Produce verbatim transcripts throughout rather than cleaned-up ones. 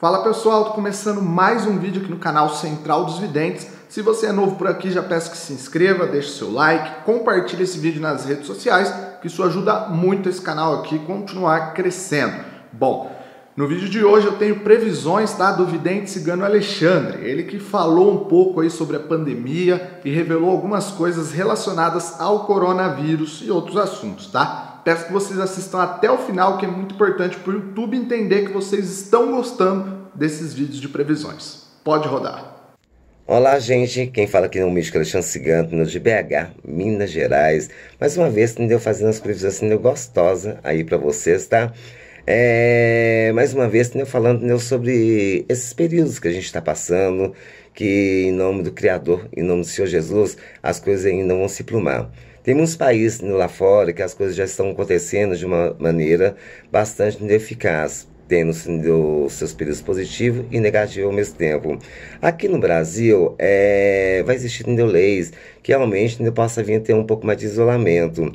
Fala pessoal, tô começando mais um vídeo aqui no canal Central dos Videntes. Se você é novo por aqui, já peço que se inscreva, deixe seu like, compartilhe esse vídeo nas redes sociais, que isso ajuda muito esse canal aqui continuar crescendo. Bom, no vídeo de hoje eu tenho previsões, tá, do vidente cigano Alexandre, ele que falou um pouco aí sobre a pandemia e revelou algumas coisas relacionadas ao coronavírus e outros assuntos, tá? Peço que vocês assistam até o final, que é muito importante para o YouTube entender que vocês estão gostando desses vídeos de previsões. Pode rodar. Olá, gente. Quem fala aqui é o místico Alexandre Cigano, de B H, Minas Gerais. Mais uma vez, me deu fazendo as previsões me deu gostosas aí para vocês, tá? É, mais uma vez, eu falando eu, sobre esses períodos que a gente está passando, que em nome do Criador, em nome do Senhor Jesus, as coisas ainda vão se plumar. Tem muitos países lá fora que as coisas já estão acontecendo de uma maneira bastante eficaz, tendo seus períodos positivos e negativos ao mesmo tempo. Aqui no Brasil, é, vai existir leis que realmente possa vir a ter um pouco mais de isolamento.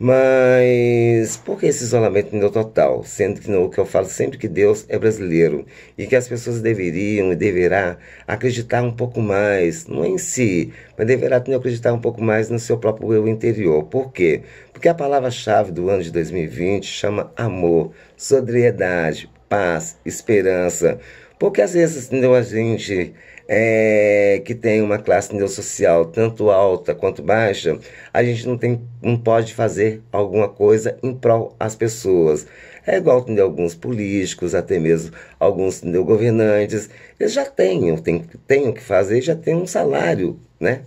Mas por que esse isolamento no total? Sendo que no que eu falo sempre que Deus é brasileiro e que as pessoas deveriam e deverá acreditar um pouco mais, não em si, mas deverá acreditar um pouco mais no seu próprio eu interior. Por quê? Porque a palavra-chave do ano de dois mil e vinte chama amor, solidariedade, paz, esperança. Porque às vezes a gente é, que tem uma classe social tanto alta quanto baixa, a gente não, tem, não pode fazer alguma coisa em prol às pessoas. É igual entendeu, alguns políticos, até mesmo alguns entendeu, governantes, eles já têm o que fazer, já têm um salário, né?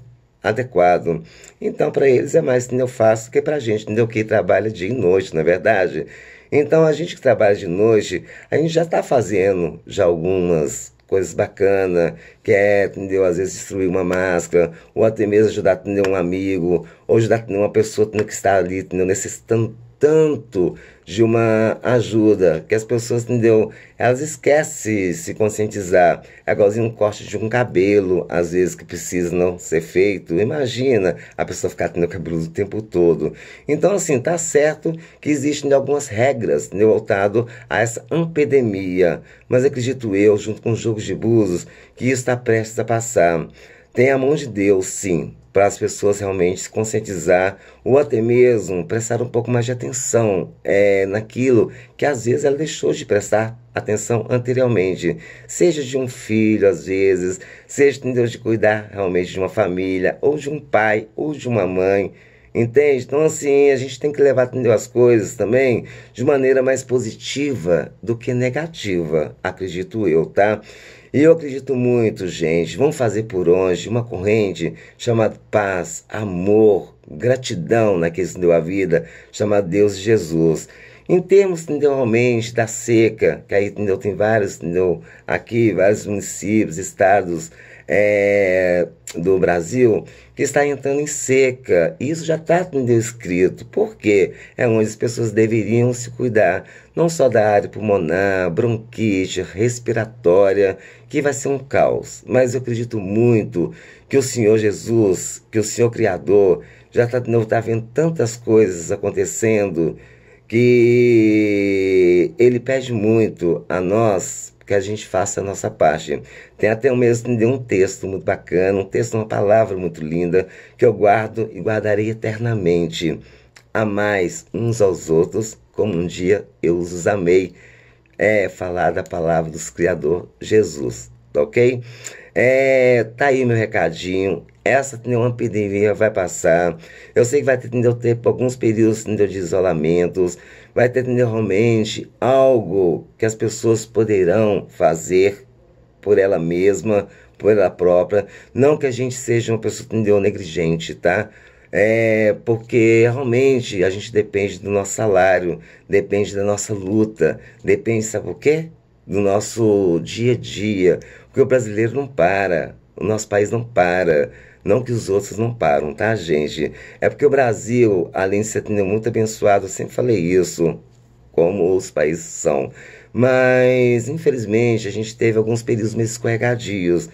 Adequado. Então, para eles é mais entendeu, fácil que para a gente, entendeu, que trabalha dia e noite, na verdade. Então, a gente que trabalha de noite, a gente já está fazendo já algumas coisas bacanas, que é, entendeu, às vezes destruir uma máscara, ou até mesmo ajudar entendeu, um amigo, ou ajudar entendeu, uma pessoa entendeu, que está ali entendeu, necessitando tanto de uma ajuda, que as pessoas, entendeu? Elas esquecem de se conscientizar. É igualzinho um corte de um cabelo, às vezes, que precisa não ser feito. Imagina a pessoa ficar tendo cabelo o tempo todo. Então, assim, tá certo que existem algumas regras, entendeu? Voltado a essa pandemia. Mas acredito eu, junto com os jogos de búzios, que isso está prestes a passar. Tem a mão de Deus, sim, para as pessoas realmente se conscientizar ou até mesmo prestar um pouco mais de atenção é, naquilo que às vezes ela deixou de prestar atenção anteriormente, seja de um filho às vezes, seja entendeu, de cuidar realmente de uma família ou de um pai ou de uma mãe, entende? Então assim, a gente tem que levar entendeu, as coisas também de maneira mais positiva do que negativa, acredito eu, tá? E eu acredito muito, gente, vamos fazer por onde uma corrente chamada paz, amor, gratidão naqueles que deu a vida, chamada Deus e Jesus. Em termos, entendeu, realmente, da seca, que aí, entendeu, tem vários, entendeu, aqui, vários municípios, estados é, do Brasil, que está entrando em seca. Isso já está, entendeu, escrito. Por quê? É onde as pessoas deveriam se cuidar, não só da área pulmonar, bronquite, respiratória, que vai ser um caos. Mas eu acredito muito que o Senhor Jesus, que o Senhor Criador, já está, tá vendo tantas coisas acontecendo, que ele pede muito a nós que a gente faça a nossa parte. Tem até mesmo um texto muito bacana, um texto, uma palavra muito linda, que eu guardo e guardarei eternamente. Amais uns aos outros, como um dia eu os amei. É falar da palavra dos Criador Jesus, tá ok? É, tá aí meu recadinho. Essa uma pandemia vai passar. Eu sei que vai ter, entendeu, ter alguns períodos entendeu, de isolamentos. Vai ter entendeu, realmente algo que as pessoas poderão fazer por ela mesma, por ela própria. Não que a gente seja uma pessoa entendeu, negligente, tá? É porque realmente a gente depende do nosso salário, depende da nossa luta, depende, sabe o quê? Do nosso dia a dia, porque o brasileiro não para, o nosso país não para, não que os outros não param, tá, gente? É porque o Brasil, além de ser muito abençoado, eu sempre falei isso, como os países são, mas infelizmente a gente teve alguns períodos meio escorregadios,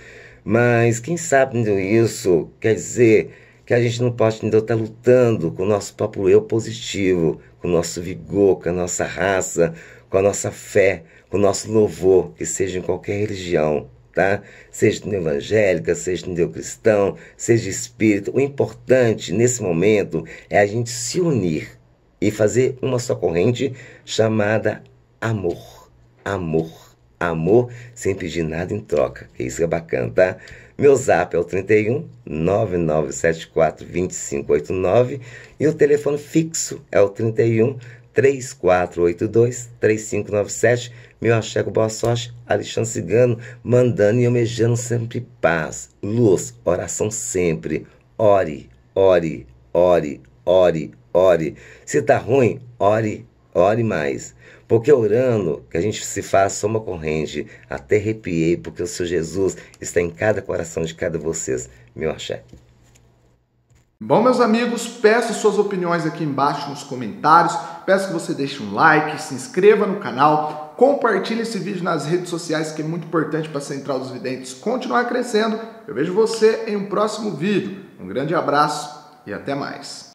mas quem sabe isso quer dizer que a gente não pode estar lutando com o nosso próprio eu positivo, com o nosso vigor, com a nossa raça, com a nossa fé, com o nosso louvor, que seja em qualquer religião, tá? Seja evangélica, seja cristão, seja espírita. O importante nesse momento é a gente se unir e fazer uma só corrente chamada amor. Amor. Amor sem pedir nada em troca. Que isso é bacana, tá? Meu zap é o trinta e um, nove nove sete quatro, vinte e cinco oitenta e nove e o telefone fixo é o trinta e um, três quatro oito dois, três cinco nove sete. Meu achego, boa sorte, Alexandre Cigano, mandando e almejando sempre paz, luz, oração sempre. Ore, ore, ore, ore, ore. Se tá ruim, ore, ore mais. Porque orando, que a gente se faça uma corrente, até arrepiei, porque o seu Jesus está em cada coração de cada vocês, meu axé. Bom, meus amigos, peço suas opiniões aqui embaixo nos comentários, peço que você deixe um like, se inscreva no canal, compartilhe esse vídeo nas redes sociais, que é muito importante para a Central dos Videntes continuar crescendo. Eu vejo você em um próximo vídeo. Um grande abraço e até mais.